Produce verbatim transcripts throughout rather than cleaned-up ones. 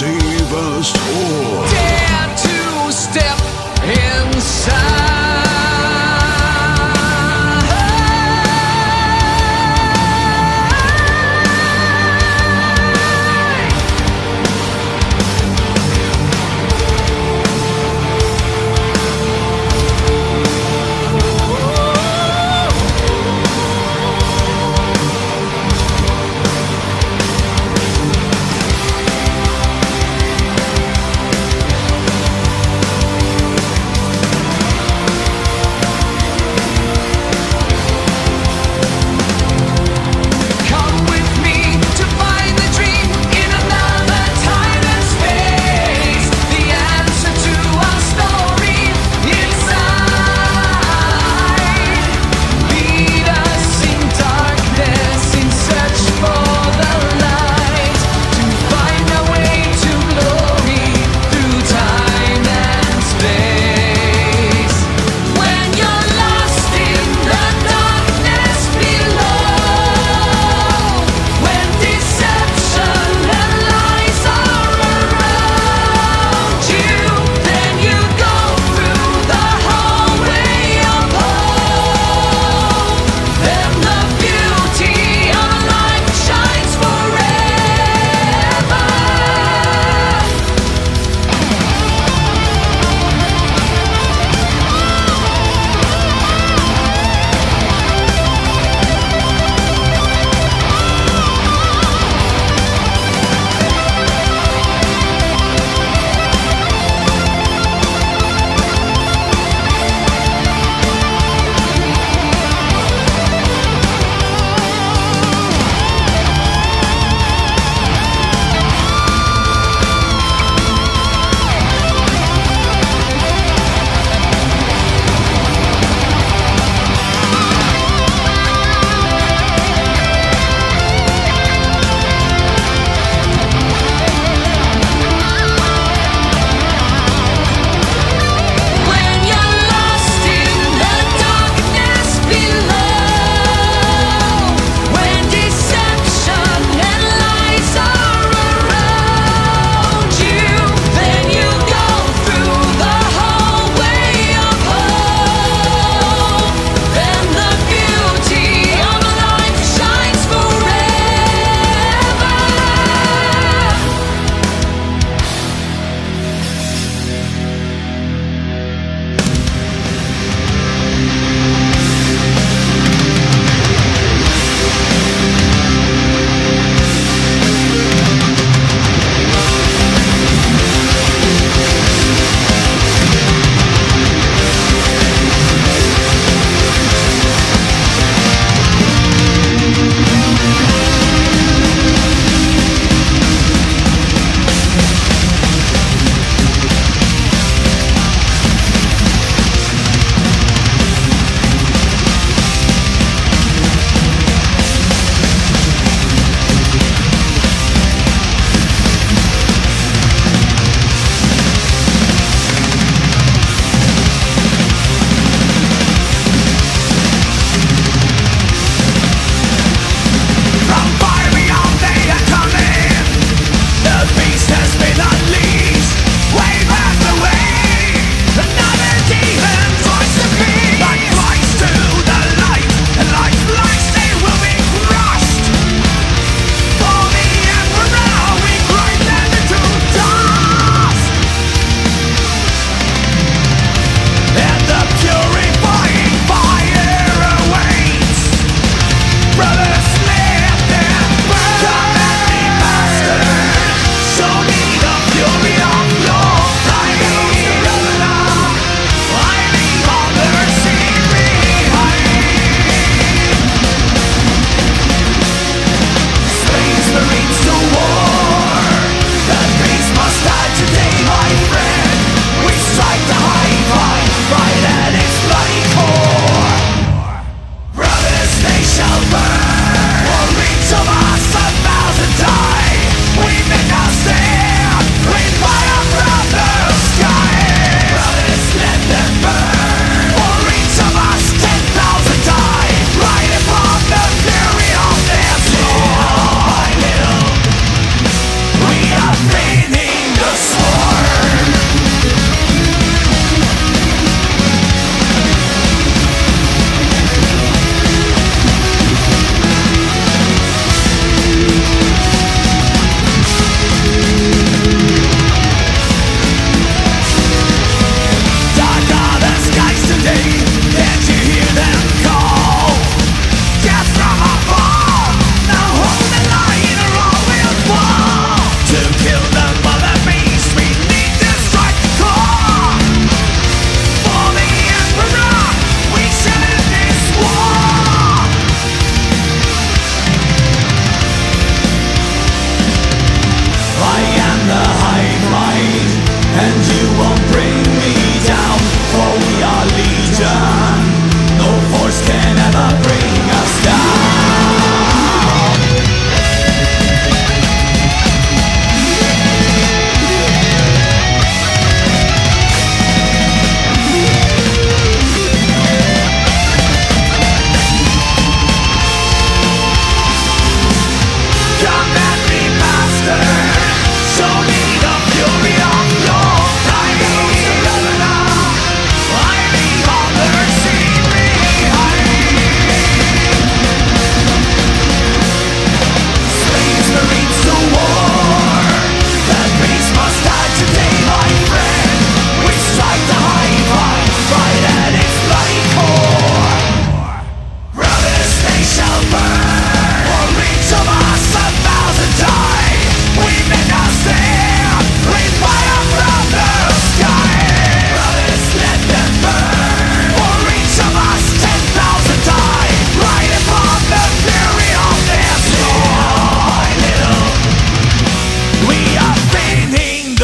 save us all. Dare to step inside. You're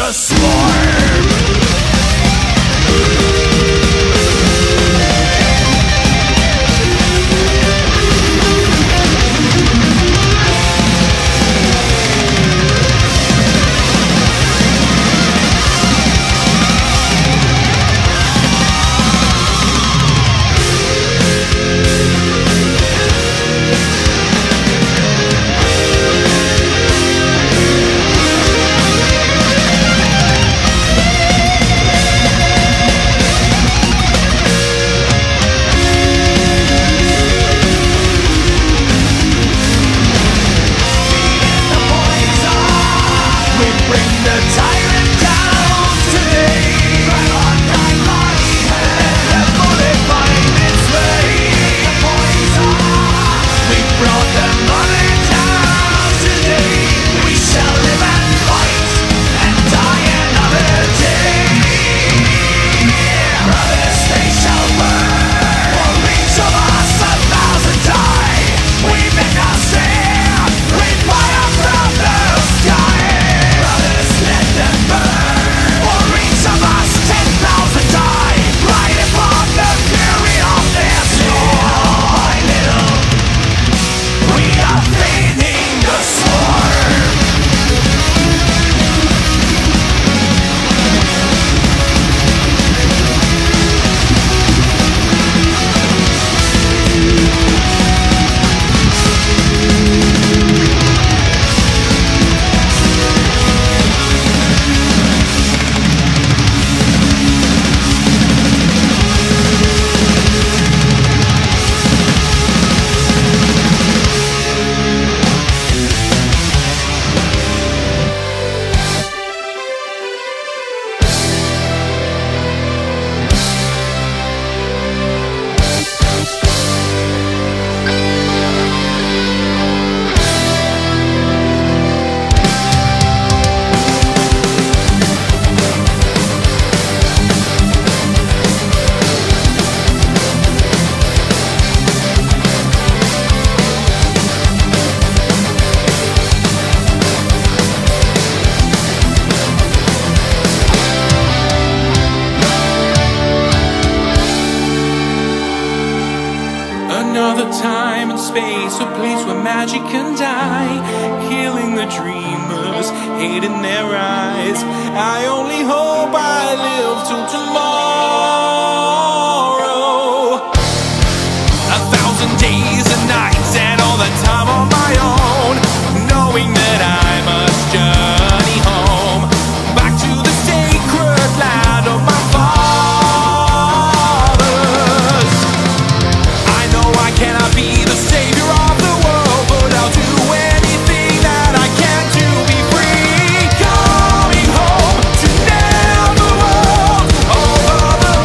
the swarm. Another time and space, a place where magic can die, killing the dreamers, hate in their eyes. I only hope I live till tomorrow. A thousand days and nights and all the time on my own, knowing that I must journey home, back to the sacred land of my father. Over the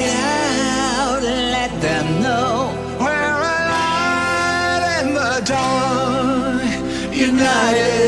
it out, let them know we're alive in the dawn, united.